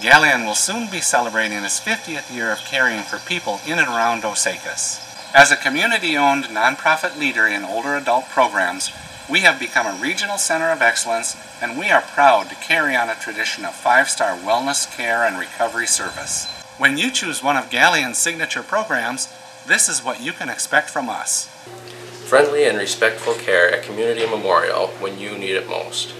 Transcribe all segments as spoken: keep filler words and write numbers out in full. Galeon will soon be celebrating its fiftieth year of caring for people in and around Osakis. As a community-owned nonprofit leader in older adult programs, we have become a regional center of excellence, and we are proud to carry on a tradition of five-star wellness care and recovery service. When you choose one of Galeon's signature programs, this is what you can expect from us. Friendly and respectful care at Community Memorial when you need it most.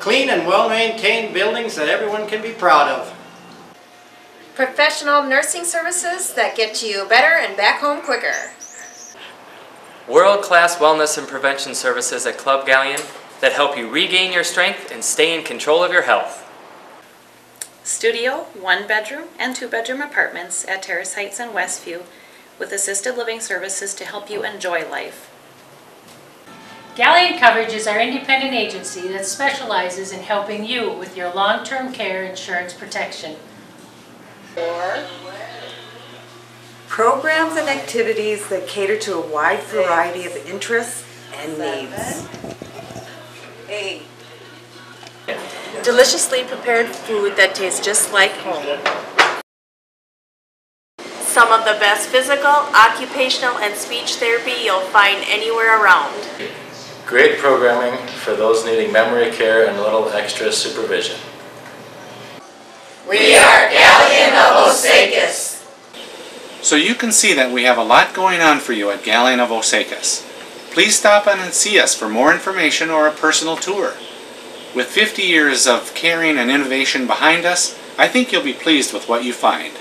Clean and well-maintained buildings that everyone can be proud of. Professional nursing services that get you better and back home quicker. World-class wellness and prevention services at Club Galeon that help you regain your strength and stay in control of your health. Studio, one-bedroom and two-bedroom apartments at Terrace Heights and Westview with assisted living services to help you enjoy life. Galeon Coverage is our independent agency that specializes in helping you with your long-term care insurance protection. Or programs and activities that cater to a wide variety of interests and needs. Eight. Deliciously prepared food that tastes just like home. Some of the best physical, occupational, and speech therapy you'll find anywhere around. Great programming for those needing memory care and a little extra supervision. We are Galeon of Osakis. So you can see that we have a lot going on for you at Galeon of Osakis. Please stop in and see us for more information or a personal tour. With fifty years of caring and innovation behind us, I think you'll be pleased with what you find.